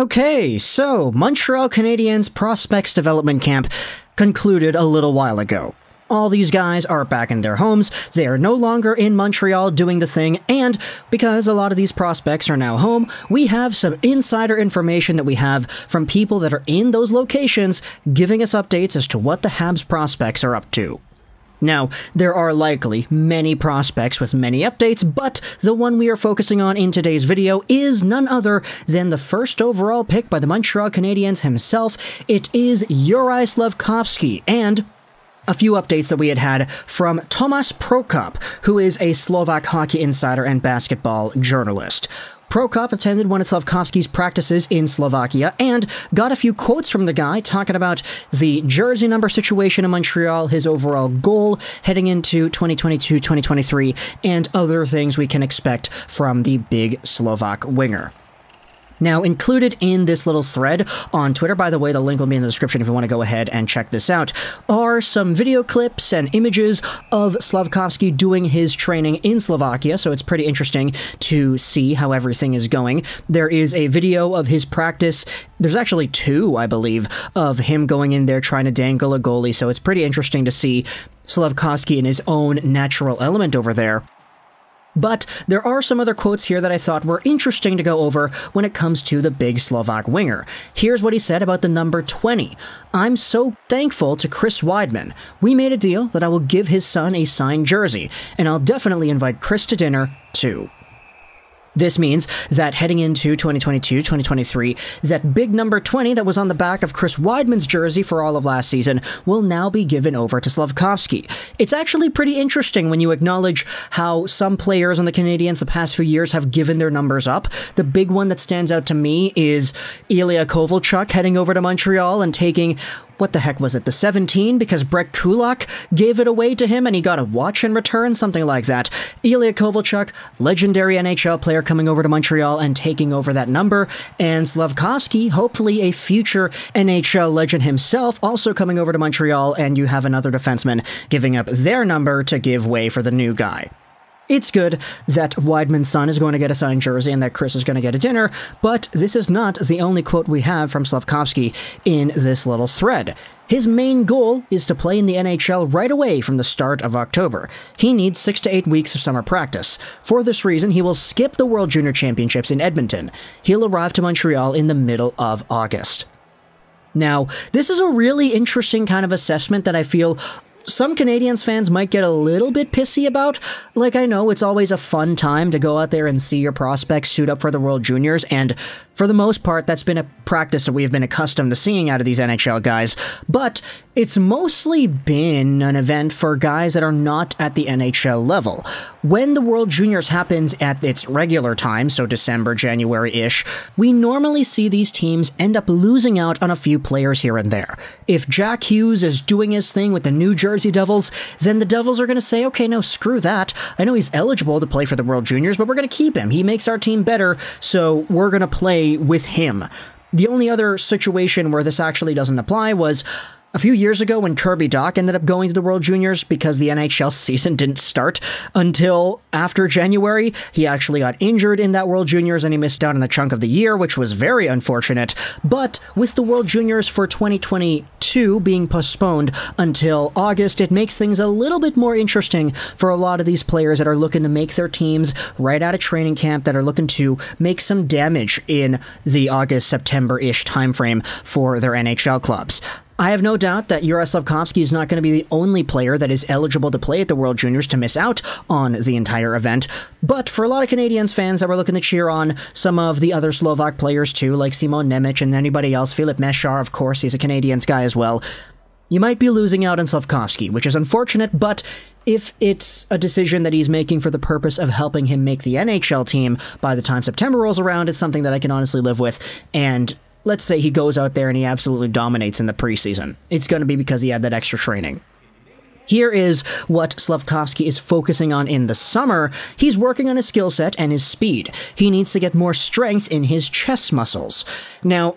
Okay, so Montreal Canadiens Prospects Development Camp concluded a little while ago. All these guys are back in their homes, they are no longer in Montreal doing the thing, and because a lot of these prospects are now home, we have some insider information that we have from people that are in those locations giving us updates as to what the Habs prospects are up to. Now, there are likely many prospects with many updates, but the one we are focusing on in today's video is none other than the first overall pick by the Montreal Canadiens himself. It is Juraj Slafkovsky, and a few updates that we had from Tomáš Prokop, who is a Slovak hockey insider and basketball journalist. Prokop attended one of Slafkovsky's practices in Slovakia and got a few quotes from the guy talking about the jersey number situation in Montreal, his overall goal heading into 2022-2023, and other things we can expect from the big Slovak winger. Now, included in this little thread on Twitter, by the way, the link will be in the description if you want to go ahead and check this out, are some video clips and images of Slafkovsky doing his training in Slovakia, so it's pretty interesting to see how everything is going. There is a video of his practice, there's actually two, I believe, of him going in there trying to dangle a goalie, so it's pretty interesting to see Slafkovsky in his own natural element over there. But there are some other quotes here that I thought were interesting to go over when it comes to the big Slovak winger. Here's what he said about the number 20. "I'm so thankful to Chris Wideman. We made a deal that I will give his son a signed jersey, and I'll definitely invite Chris to dinner, too." This means that heading into 2022-2023, that big number 20 that was on the back of Chris Wideman's jersey for all of last season will now be given over to Slafkovsky. It's actually pretty interesting when you acknowledge how some players on the Canadiens the past few years have given their numbers up. The big one that stands out to me is Ilya Kovalchuk heading over to Montreal and taking, what the heck was it, the 17, because Brett Kulak gave it away to him and he got a watch in return, something like that. Ilya Kovalchuk, legendary NHL player coming over to Montreal and taking over that number, and Slafkovsky, hopefully a future NHL legend himself, also coming over to Montreal, and you have another defenseman giving up their number to give way for the new guy. It's good that Wideman's son is going to get a signed jersey and that Chris is going to get a dinner, but this is not the only quote we have from Slafkovsky in this little thread. His main goal is to play in the NHL right away from the start of October. He needs 6 to 8 weeks of summer practice. For this reason, he will skip the World Junior Championships in Edmonton. He'll arrive to Montreal in the middle of August. Now, this is a really interesting kind of assessment that I feel some Canadiens fans might get a little bit pissy about. Like, I know it's always a fun time to go out there and see your prospects suit up for the World Juniors, and for the most part, that's been a practice that we've been accustomed to seeing out of these NHL guys, but it's mostly been an event for guys that are not at the NHL level. When the World Juniors happens at its regular time, so December, January-ish, we normally see these teams end up losing out on a few players here and there. If Jack Hughes is doing his thing with the New Jersey Devils, then the Devils are going to say, okay, no, screw that. I know he's eligible to play for the World Juniors, but we're going to keep him. He makes our team better, so we're going to play with him. The only other situation where this actually doesn't apply was a few years ago when Kirby Doc ended up going to the World Juniors because the NHL season didn't start until after January. He actually got injured in that World Juniors and he missed out on the chunk of the year, which was very unfortunate. But with the World Juniors for 2022 being postponed until August, it makes things a little bit more interesting for a lot of these players that are looking to make their teams right out of training camp, that are looking to make some damage in the August, September-ish timeframe for their NHL clubs. I have no doubt that Juraj Slafkovsky is not going to be the only player that is eligible to play at the World Juniors to miss out on the entire event, but for a lot of Canadiens fans that were looking to cheer on some of the other Slovak players too, like Simon Nemec and anybody else, Filip Mesar, of course, he's a Canadiens guy as well, you might be losing out on Slafkovsky, which is unfortunate, but if it's a decision that he's making for the purpose of helping him make the NHL team by the time September rolls around, it's something that I can honestly live with, and let's say he goes out there and he absolutely dominates in the preseason. It's going to be because he had that extra training. Here is what Slafkovsky is focusing on in the summer. He's working on his skill set and his speed. He needs to get more strength in his chest muscles. Now,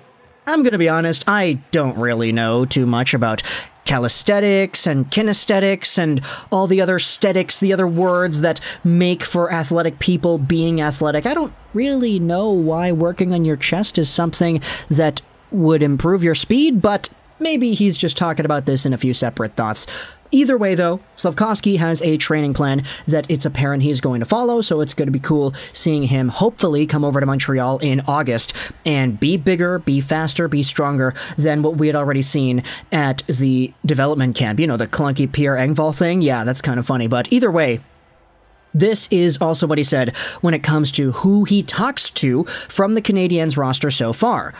I'm going to be honest, I don't really know too much about calisthenics and kinesthetics and all the other aesthetics, the other words that make for athletic people being athletic. I don't really know why working on your chest is something that would improve your speed, but maybe he's just talking about this in a few separate thoughts. Either way, though, Slafkovsky has a training plan that it's apparent he's going to follow, so it's going to be cool seeing him hopefully come over to Montreal in August and be bigger, be faster, be stronger than what we had already seen at the development camp. You know, the clunky Pierre Engvall thing? Yeah, that's kind of funny, but either way, this is also what he said when it comes to who he talks to from the Canadiens roster so far.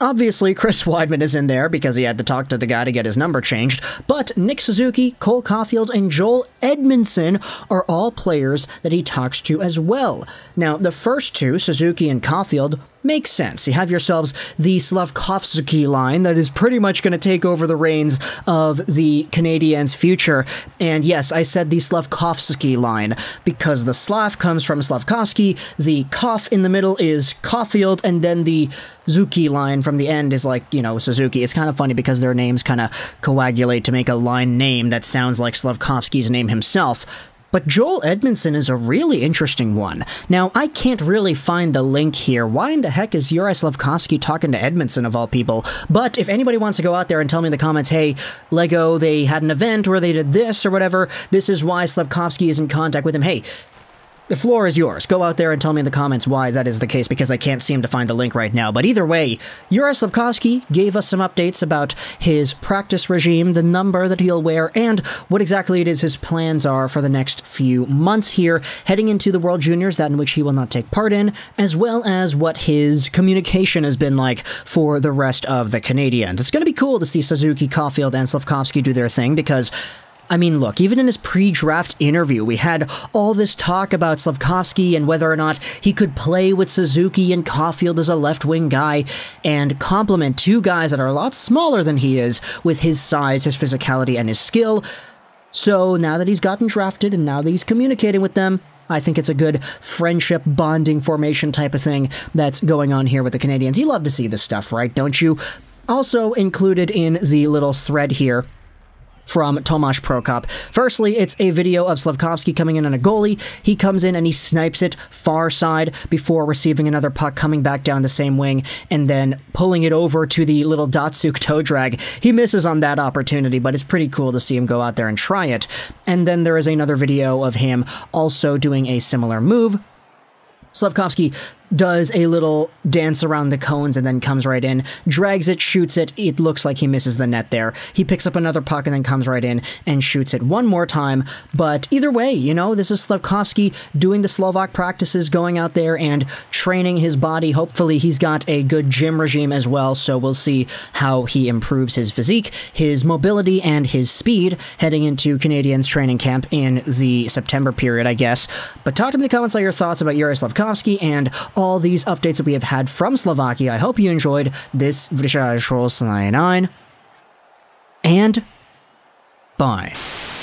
Obviously, Chris Wideman is in there because he had to talk to the guy to get his number changed, but Nick Suzuki, Cole Caufield, and Joel Edmundson are all players that he talks to as well. Now, the first two, Suzuki and Caufield, makes sense. You have yourselves the Slafkovsky line that is pretty much going to take over the reins of the Canadiens' future. And yes, I said the Slafkovsky line because the Slav comes from Slafkovsky, the Kof in the middle is Caufield, and then the Zuki line from the end is like, you know, Suzuki. It's kind of funny because their names kind of coagulate to make a line name that sounds like Slafkovsky's name himself. But Joel Edmundson is a really interesting one. Now, I can't really find the link here. Why in the heck is Juraj Slafkovsky talking to Edmundson of all people? But if anybody wants to go out there and tell me in the comments, hey, Lego, they had an event where they did this or whatever, this is why Slafkovsky is in contact with him. Hey, the floor is yours. Go out there and tell me in the comments why that is the case, because I can't seem to find the link right now. But either way, Juraj Slafkovsky gave us some updates about his practice regime, the number that he'll wear, and what exactly it is his plans are for the next few months here, heading into the World Juniors, that in which he will not take part in, as well as what his communication has been like for the rest of the Canadiens. It's going to be cool to see Suzuki, Caufield, and Slafkovsky do their thing, because I mean, look, even in his pre-draft interview, we had all this talk about Slafkovsky and whether or not he could play with Suzuki and Caufield as a left-wing guy and complement two guys that are a lot smaller than he is with his size, his physicality, and his skill. So now that he's gotten drafted and now that he's communicating with them, I think it's a good friendship bonding formation type of thing that's going on here with the Canadiens. You love to see this stuff, right? Don't you? Also included in the little thread here from Tomáš Prokop. Firstly, it's a video of Slafkovsky coming in on a goalie. He comes in and he snipes it far side before receiving another puck, coming back down the same wing, and then pulling it over to the little Datsuk toe drag. He misses on that opportunity, but it's pretty cool to see him go out there and try it. And then there is another video of him also doing a similar move. Slafkovsky does a little dance around the cones and then comes right in, drags it, shoots it. It looks like he misses the net there. He picks up another puck and then comes right in and shoots it one more time. But either way, you know, this is Slafkovsky doing the Slovak practices, going out there and training his body. Hopefully he's got a good gym regime as well, so we'll see how he improves his physique, his mobility, and his speed heading into Canadiens training camp in the September period, I guess. But talk to me in the comments all your thoughts about Juraj Slafkovsky and all these updates that we have had from Slovakia. I hope you enjoyed this legorocks99, and bye.